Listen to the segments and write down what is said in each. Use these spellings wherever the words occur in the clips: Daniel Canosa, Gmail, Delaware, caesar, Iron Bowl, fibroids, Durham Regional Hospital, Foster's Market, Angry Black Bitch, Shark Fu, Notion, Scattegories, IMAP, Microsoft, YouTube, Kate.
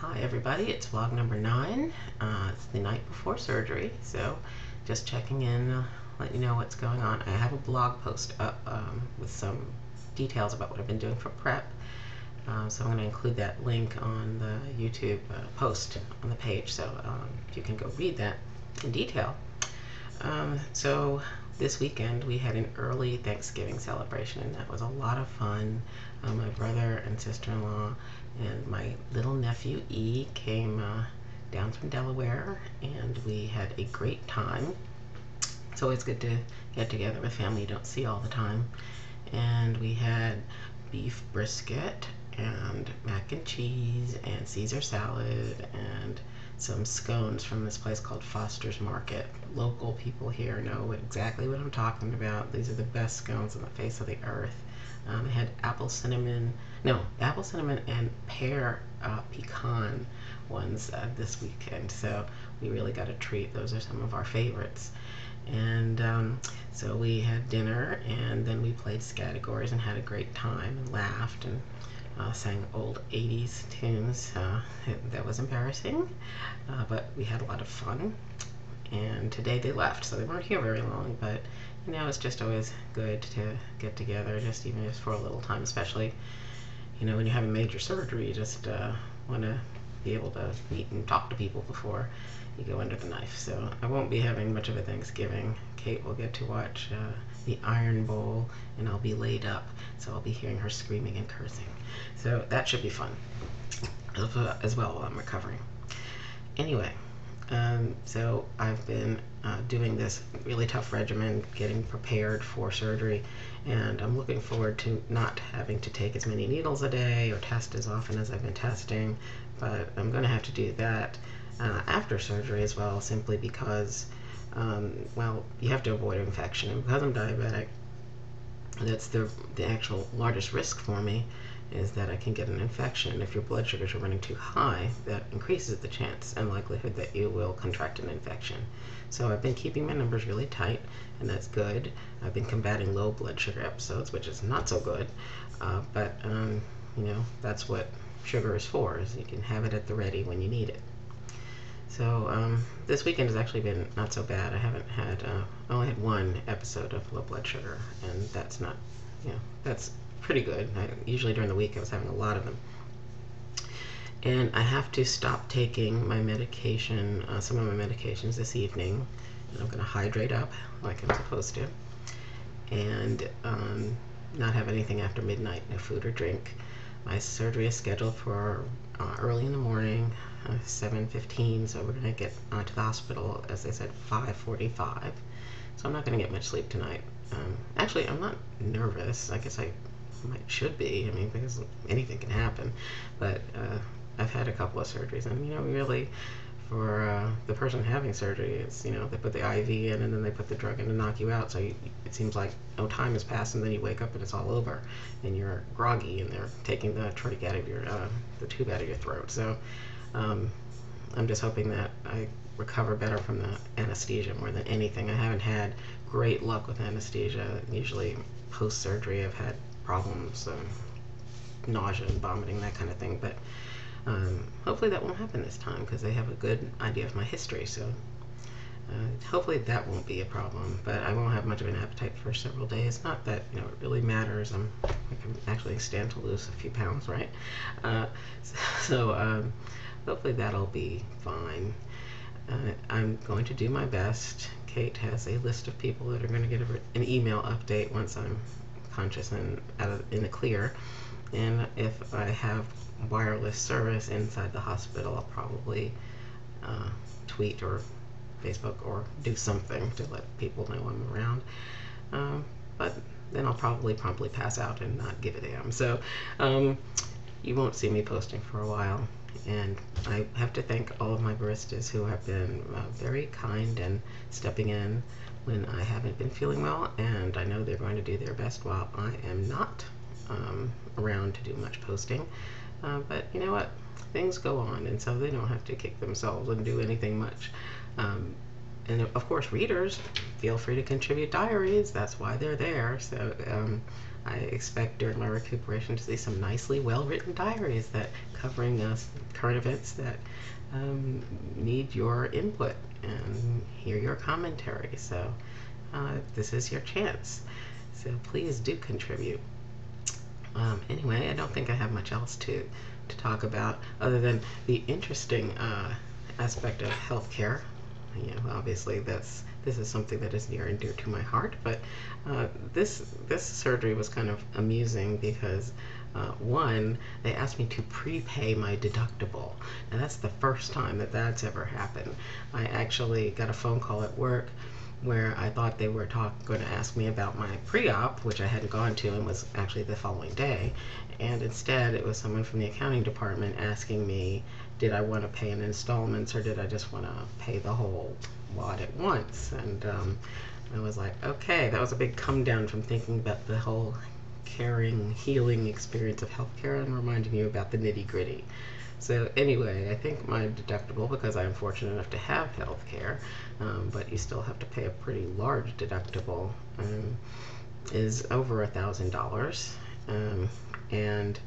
Hi everybody, it's vlog number 9. It's the night before surgery, so just checking in, let you know what's going on. I have a blog post up with some details about what I've been doing for prep, so I'm going to include that link on the YouTube post on the page, so you can go read that in detail. So this weekend we had an early Thanksgiving celebration, and that was a lot of fun. My brother and sister-in-law and my little nephew E came down from Delaware, and we had a great time. It's always good to get together with family you don't see all the time. And we had beef brisket and mac and cheese and Caesar salad and some scones from this place called Foster's Market. Local people here know exactly what I'm talking about. These are the best scones on the face of the earth. I had apple cinnamon and pear pecan ones this weekend, so we really got a treat. Those are some of our favorites. And so we had dinner, and then we played Scattegories and had a great time and laughed and sang old 80s tunes. That was embarrassing, but we had a lot of fun. And today they left, so they weren't here very long, but you know, it's just always good to get together, just even just for a little time, especially, you know, when you have a major surgery. You just want to be able to meet and talk to people before you go under the knife. So I won't be having much of a Thanksgiving. Kate will get to watch the Iron Bowl, and I'll be laid up, so I'll be hearing her screaming and cursing. So that should be fun as well while I'm recovering. Anyway, so I've been doing this really tough regimen, getting prepared for surgery, and I'm looking forward to not having to take as many needles a day or test as often as I've been testing, but I'm going to have to do that after surgery as well, simply because, well, you have to avoid infection, and because I'm diabetic, that's the actual largest risk for me, is that I can get an infection. And if your blood sugars are running too high, that increases the chance and likelihood that you will contract an infection. So I've been keeping my numbers really tight, and that's good. I've been combating low blood sugar episodes, which is not so good, but you know, that's what sugar is for, is you can have it at the ready when you need it. So this weekend has actually been not so bad. I haven't had, I only had one episode of low blood sugar, and that's not, you know, that's pretty good. Usually during the week I was having a lot of them. And I have to stop taking my medication, some of my medications this evening, and I'm going to hydrate up like I'm supposed to, and not have anything after midnight, no food or drink. My surgery is scheduled for early in the morning, 7:15, so we're going to get to the hospital, as I said, 5:45, so I'm not going to get much sleep tonight. Actually, I'm not nervous. I guess I should be, I mean, because anything can happen, but I've had a couple of surgeries, and you know, really, for the person having surgery, it's, you know, they put the IV in, and then they put the drug in to knock you out, so you, it seems like no time has passed, and then you wake up and it's all over, and you're groggy, and they're taking the trach out of your, the tube out of your throat. So I'm just hoping that I recover better from the anesthesia more than anything. I haven't had great luck with anesthesia. Usually post-surgery I've had problems, nausea and vomiting, that kind of thing, but hopefully that won't happen this time, because they have a good idea of my history, so hopefully that won't be a problem. But I won't have much of an appetite for several days. Not that, you know, it really matters. I can actually stand to lose a few pounds, right? So hopefully that'll be fine. I'm going to do my best. Kate has a list of people that are going to get an email update once I'm conscious and out of, in the clear, and if I have wireless service inside the hospital, I'll probably tweet or Facebook or do something to let people know I'm around, but then I'll probably promptly pass out and not give a damn, so you won't see me posting for a while. And I have to thank all of my baristas who have been very kind and stepping in when I haven't been feeling well, and I know they're going to do their best while I am not around to do much posting, but you know what, things go on, and so they don't have to kick themselves and do anything much. And of course, readers, feel free to contribute diaries, that's why they're there. So I expect during my recuperation to see some nicely well-written diaries that covering current events that need your input and hear your commentary. So this is your chance. So please do contribute. Anyway, I don't think I have much else to talk about other than the interesting aspect of healthcare. You know, obviously this is something that is near and dear to my heart, but this surgery was kind of amusing because one, they asked me to prepay my deductible, and that's the first time that that's ever happened. I actually got a phone call at work where I thought they were going to ask me about my pre-op, which I hadn't gone to and was actually the following day, and instead it was someone from the accounting department asking me did I want to pay in installments or did I just want to pay the whole lot at once. And I was like, okay, that was a big come down from thinking about the whole caring, healing experience of healthcare and reminding you about the nitty-gritty. So anyway, I think my deductible, because I'm fortunate enough to have health care, but you still have to pay a pretty large deductible, is over $1,000. And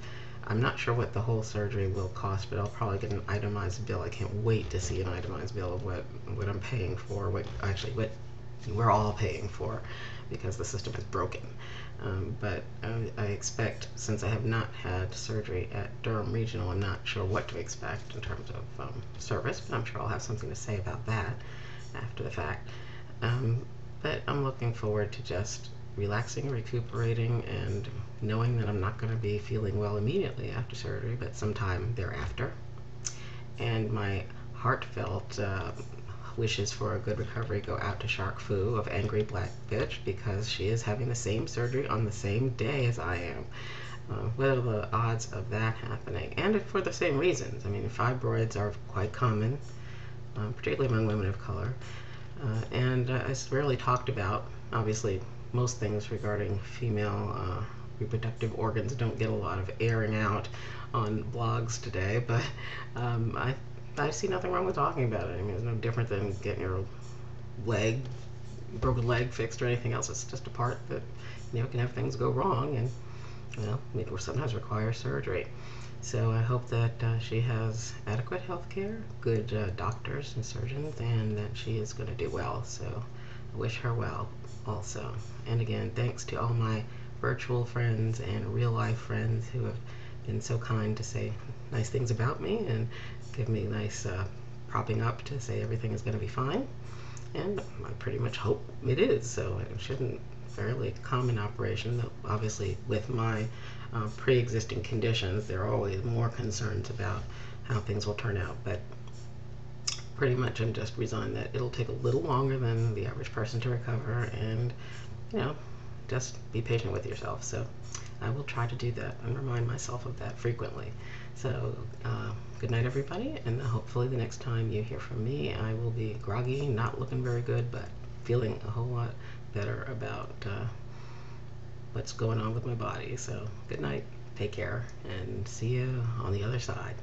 I'm not sure what the whole surgery will cost, but I'll probably get an itemized bill. I can't wait to see an itemized bill of what I'm paying for, what we're all paying for, because the system is broken. But I expect, since I have not had surgery at Durham Regional, I'm not sure what to expect in terms of service, but I'm sure I'll have something to say about that after the fact. But I'm looking forward to just relaxing, recuperating, and knowing that I'm not going to be feeling well immediately after surgery, but sometime thereafter. And my heartfelt wishes for a good recovery go out to Shark Fu of Angry Black Bitch, because she is having the same surgery on the same day as I am. What are the odds of that happening? And for the same reasons. I mean, fibroids are quite common, particularly among women of color. And it's rarely talked about. Obviously, most things regarding female reproductive organs don't get a lot of airing out on blogs today, but I see nothing wrong with talking about it. I mean, it's no different than getting your broken leg fixed or anything else. It's just a part that, you know, can have things go wrong, and, well, it sometimes requires surgery. So I hope that she has adequate health care, good doctors and surgeons, and that she is going to do well. So I wish her well also. And again, thanks to all my virtual friends and real-life friends who have been so kind to say nice things about me and give me nice propping up to say everything is going to be fine, and I pretty much hope it is. So it shouldn't fairly common operation, though obviously with my pre-existing conditions there are always more concerns about how things will turn out, but pretty much I'm just resigned that it'll take a little longer than the average person to recover, and, you know, just be patient with yourself. So I will try to do that and remind myself of that frequently. So good night, everybody, and hopefully the next time you hear from me I will be groggy, not looking very good, but feeling a whole lot better about what's going on with my body. So good night, take care, and see you on the other side.